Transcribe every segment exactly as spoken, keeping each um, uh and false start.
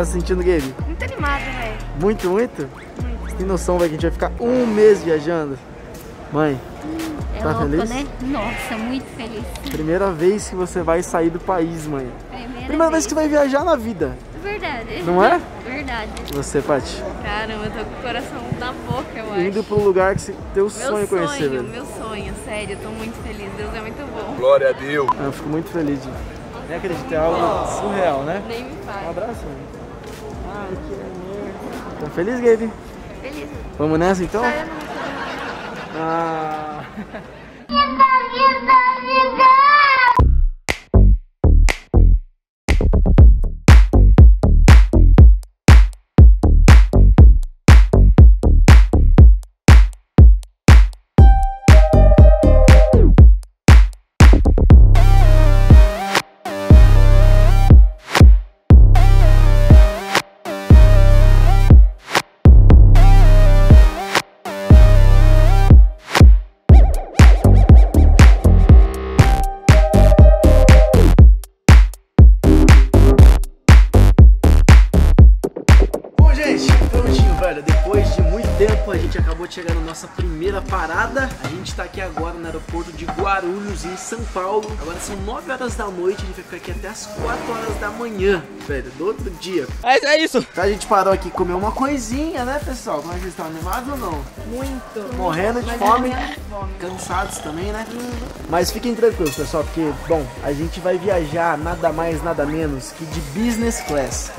tá se sentindo, Gabi? Muito animado, velho. Muito, muito? Muito. Tem noção, velho, que a gente vai ficar um mês viajando. Mãe, hum, tá é louco, feliz? Né? Nossa, muito feliz. Primeira vez que você vai sair do país, mãe. Primeira, Primeira vez que você vai viajar na vida. Verdade. Não é? Verdade. Você, Paty? Caramba, eu tô com o coração na boca, eu acho. Indo pro lugar que você teu meu sonho, sonho conhecer, velho. Meu sonho, sério, eu tô muito feliz. Deus é muito bom. Glória a Deus. Ah, eu fico muito feliz, gente. Nem acredito, é algo surreal, né? Nem me faz. Um abraço, mãe. Ai, que amor. Tá feliz, Gabi? Feliz. Vamos nessa, então? Sai, ah... Chegando na nossa primeira parada, a gente tá aqui agora no aeroporto de Guarulhos, em São Paulo. Agora são nove horas da noite, a gente vai ficar aqui até as quatro horas da manhã, velho, do outro dia. Mas é isso! A gente parou aqui comer uma coisinha, né, pessoal? Mas vocês estão animados ou não? Muito! Morrendo de fome, cansados também, né? Hum. Mas fiquem tranquilos, pessoal, porque, bom, a gente vai viajar nada mais, nada menos que de business class.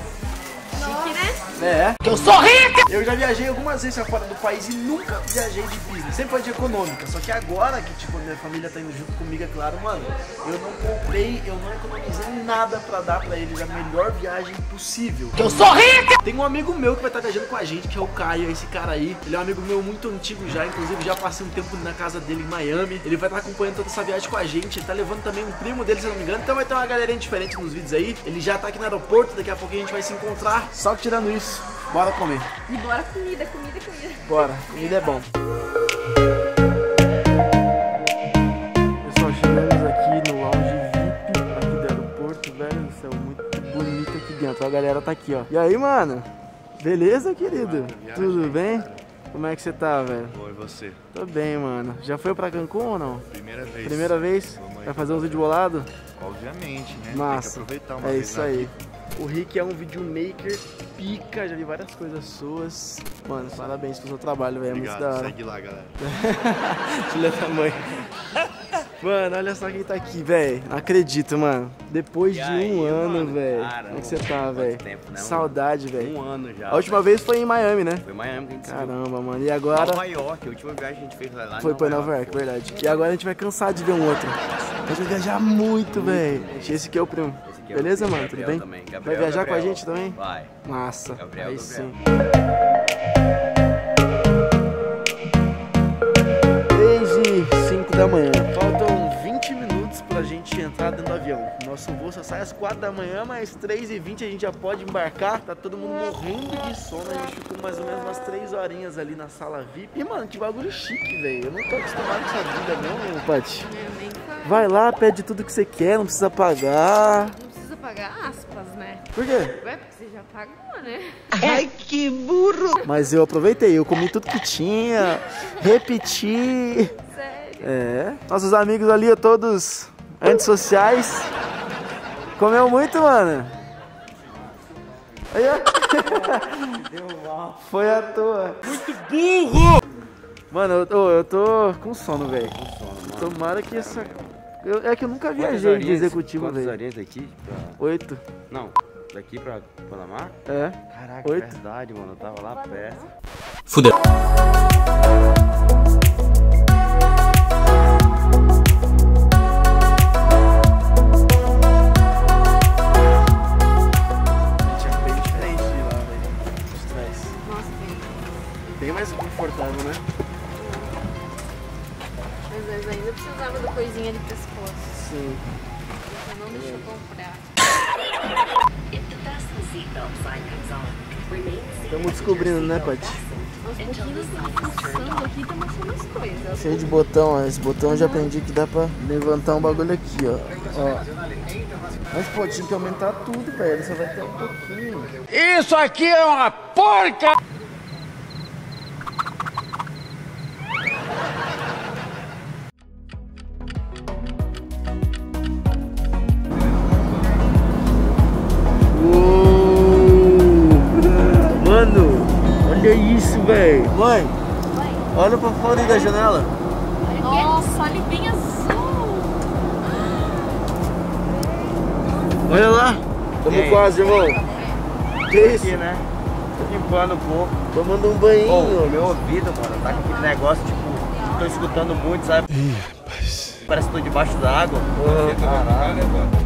É. Eu sou rica! Eu já viajei algumas vezes fora do país e nunca viajei de business. Sempre foi de econômica. Só que agora que, tipo, minha família tá indo junto comigo, é claro, mano, eu não comprei, eu não economizei nada pra dar pra eles a melhor viagem possível. Eu sou rica! Tem um amigo meu que vai estar viajando com a gente, que é o Caio, esse cara aí. Ele é um amigo meu muito antigo já, inclusive já passei um tempo na casa dele em Miami. Ele vai estar acompanhando toda essa viagem com a gente. Ele tá levando também um primo dele, se eu não me engano. Então vai ter uma galerinha diferente nos vídeos aí. Ele já tá aqui no aeroporto, daqui a pouco a gente vai se encontrar. Só que tirando isso, bora comer. E bora comida, comida, comida. Bora, comida é bom. Pessoal, chegamos aqui no auge V I P aqui do aeroporto, velho. Isso é muito bonito aqui dentro. A galera tá aqui, ó. E aí, mano? Beleza, querido? Mano, tudo bem? Cara. Como é que você tá, velho? Bom, e você? Tô bem, mano. Já foi pra Cancún ou não? Primeira vez. Primeira vez? Vamos. Vai fazer uns vídeos bolados? Obviamente, né? Massa. Tem que aproveitar uma é vez. É isso aí. O Rick é um videomaker pica, já vi várias coisas suas. Mano, parabéns pelo seu trabalho, velho. É muito da hora. Segue lá, galera. Filha da mãe. Mano, olha só quem tá aqui, velho. Não acredito, mano. Depois de um ano, velho. Como é que você tá, velho? Saudade, velho. Um ano já. A última vez foi em Miami, né? Foi em Miami que a gente saiu. Caramba, mano. E agora... Nova York. A última viagem que a gente fez lá. Foi pra Nova York, verdade. E agora a gente vai cansar de ver um outro. Vai viajar muito, velho. Esse aqui é o primo. Beleza, mano? Tudo bem? Também. Gabriel, vai viajar Gabriel. com a gente também? Vai. Massa. Gabriel, aí Gabriel. Sim. Desde cinco da manhã. Faltam vinte minutos pra gente entrar dentro do avião. Nosso voo só sai às quatro da manhã, mas três e vinte a gente já pode embarcar. Tá todo mundo morrendo de sono. A gente ficou mais ou menos umas três horinhas ali na sala V I P. E, mano, que bagulho chique, velho. Eu não tô acostumado com essa vida, não, meu, Paty. Vai lá, pede tudo que você quer, não precisa pagar. Pagar aspas, né? Por quê? Ué, porque você já pagou, né? Ai, que burro! Mas eu aproveitei, eu comi tudo que tinha, repeti. Sério? É. Nossos amigos ali, todos antissociais. Comeu muito, mano? Aí, ó. Deu mal. Foi à toa. Muito burro! Mano, eu tô, eu tô com sono, velho. Com sono, mano. Tomara que essa... Eu, é que eu nunca viajei de executivo, velho. Quantas horinhas daqui? Pra... Oito. Não, daqui pra Panamá? É. Caraca, oito. Verdade, mano. Eu tava lá perto. Fudeu. A gente é bem diferente de lá, velho. De trás. Nossa, bem. Bem mais confortável, né? Mas ainda precisava da coisinha de pescoço. Sim. Você não deixou comprar. Estamos descobrindo, né, Paty? aqui, cheio de botão, ó. Esse botão eu já aprendi que dá pra levantar um bagulho aqui, ó. ó. Mas pô, tinha que aumentar tudo, velho. Só vai ter um pouquinho. Isso aqui é uma porca! Olha isso, velho. Mãe, Mãe, olha pra fora aí da janela. Nossa, olha bem azul. Olha lá. Estamos quase, irmão. Que isso? Aqui, né? Tô limpando um pouco. Tomando um banhinho. Oh, meu ouvido, mano, tá com aquele negócio, tipo, tô escutando muito, sabe? Ih, rapaz. Parece que tô debaixo da água. Oh, caralho, mano.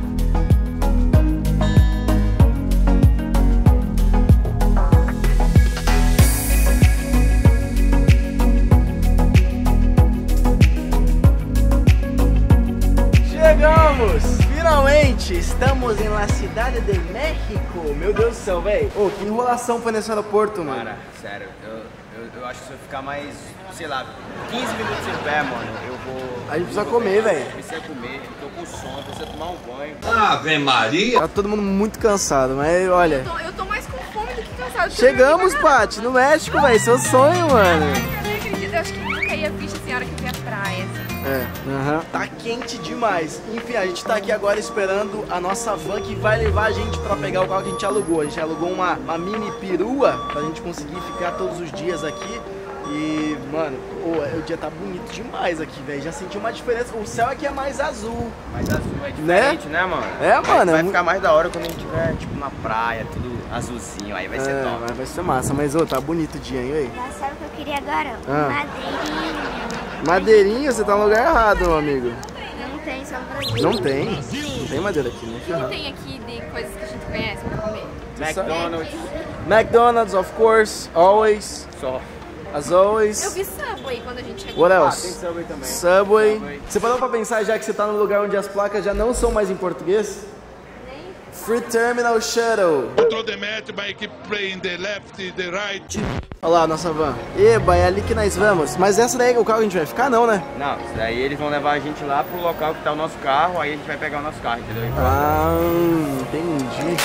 Finalmente estamos em la cidade de México. Meu Deus do céu, velho. Ô, oh, que enrolação foi nesse aeroporto, mano. Cara, sério, eu, eu, eu acho que se eu ficar mais, sei lá, quinze minutos em pé, mano, eu vou... A gente precisa comer, velho. Precisa comer, tô com sono, precisa tomar um banho. Ah, vem Maria. Tá todo mundo muito cansado, mas olha... Eu tô, eu tô mais com fome do que cansado. Chegamos, Paty, no México, velho, seu sonho, mano. Ai, eu não acredito, eu acho que nunca ia ficha assim, a hora que eu vi a praia, assim. É, uhum. Tá quente demais. Enfim, a gente tá aqui agora esperando a nossa van que vai levar a gente pra pegar o carro que a gente alugou. A gente alugou uma, uma mini perua pra gente conseguir ficar todos os dias aqui. E, mano, oh, o dia tá bonito demais aqui, velho. Já senti uma diferença. O céu aqui é mais azul. Mais azul é diferente, né, né mano? É, mano. Vai é ficar muito... mais da hora quando a gente tiver, tipo, na praia, tudo azulzinho. Aí vai ser é, top. Vai ser massa. Mas, ô, oh, tá bonito o dia, hein, velho? Sabe o que eu queria agora? Ah. Madeirinha. Madeirinha, você tá no lugar errado, meu amigo. Não tem, só no Brasil. Não tem? Não tem madeira aqui, né? O que não tem aqui de coisas que a gente conhece pra comer? McDonald's. McDonald's, of course, always. Só. As always. Eu vi Subway quando a gente chegou. What else? Ah, tem Subway também. Subway. Subway. Você parou pra pensar já que você tá no lugar onde as placas já não são mais em português? Free Terminal Shuttle. Olha lá a nossa van. Eba, é ali que nós vamos. Mas essa daí é o carro que a gente vai ficar, não, né? Não, isso daí eles vão levar a gente lá pro local que tá o nosso carro, aí a gente vai pegar o nosso carro, entendeu? Ah, entendi.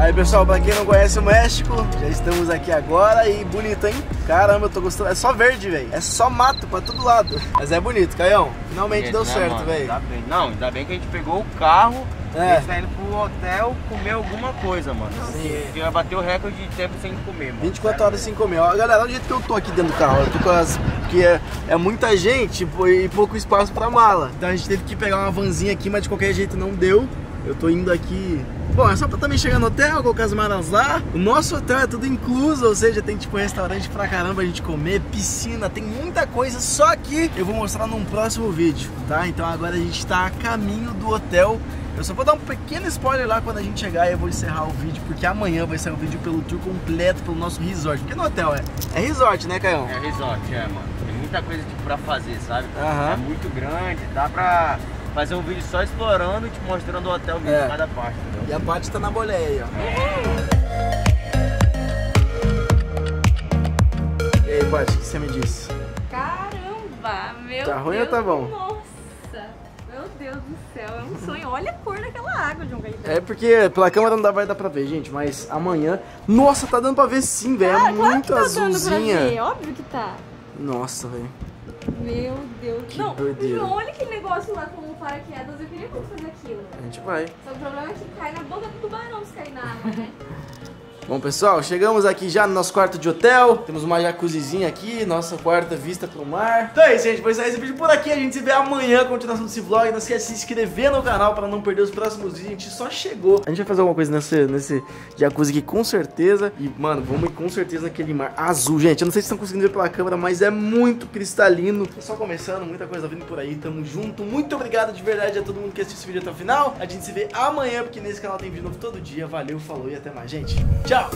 Aí pessoal, pra quem não conhece o México, já estamos aqui agora e bonito, hein? Caramba, eu tô gostando. É só verde, velho. É só mato pra todo lado. Mas é bonito, Caião. Finalmente bonito, deu né, certo, velho. Não, ainda bem que a gente pegou o carro é. e a gente tá indo pro hotel comer alguma coisa, mano. Sim. Porque vai bater o recorde de tempo sem comer, mano. vinte e quatro horas sem comer. Ó, galera, olha o jeito que eu tô aqui dentro do carro. Eu tô com as... Porque é, é muita gente e pouco espaço pra mala. Então a gente teve que pegar uma vanzinha aqui, mas de qualquer jeito não deu. Eu tô indo aqui... Bom, é só pra também chegar no hotel, colocar as malas lá. O nosso hotel é tudo incluso, ou seja, tem tipo um restaurante pra caramba a gente comer, piscina, tem muita coisa, só que eu vou mostrar num próximo vídeo, tá? Então agora a gente tá a caminho do hotel. Eu só vou dar um pequeno spoiler lá quando a gente chegar e eu vou encerrar o vídeo, porque amanhã vai sair um vídeo pelo tour completo, pelo nosso resort. Porque no hotel é, é resort, né, Caião? É resort, é, mano. Tem muita coisa tipo, pra fazer, sabe? Uhum. É muito grande, dá pra... fazer um vídeo só explorando e te mostrando o hotel mesmo, é. cada parte. Entendeu? E a parte tá na boleia, ó. E aí, Paty, o que você me disse? Caramba, meu Deus. Tá ruim ou tá bom? Nossa, meu Deus do céu, é um sonho. Olha a cor daquela água, João Caetano. É porque pela câmera não dá, vai dar pra ver, gente, mas amanhã... Nossa, tá dando pra ver sim, velho. Ah, é claro muito que tá azulzinha. Dando pra ver, óbvio que tá. Nossa, velho. Meu Deus, que não, doideira. João, olha aquele negócio lá com o paraquedas, eu queria muito fazer aquilo. A gente vai. Só o problema é que cai na boca do tubarão se cair na água, né? Bom, pessoal, chegamos aqui já no nosso quarto de hotel. Temos uma jacuzzizinha aqui, nossa quarta vista pro mar. Então é isso, gente, vou encerrar esse vídeo por aqui. A gente se vê amanhã, continuação desse vlog. Não esquece de se inscrever no canal pra não perder os próximos vídeos. A gente só chegou. A gente vai fazer alguma coisa nesse, nesse jacuzzi aqui, com certeza. E, mano, vamos ir com certeza naquele mar azul. Gente, eu não sei se estão conseguindo ver pela câmera, mas é muito cristalino. Só começando, muita coisa vindo por aí. Tamo junto. Muito obrigado de verdade a todo mundo que assistiu esse vídeo até o final. A gente se vê amanhã, porque nesse canal tem vídeo novo todo dia. Valeu, falou e até mais, gente. Tchau! Tchau!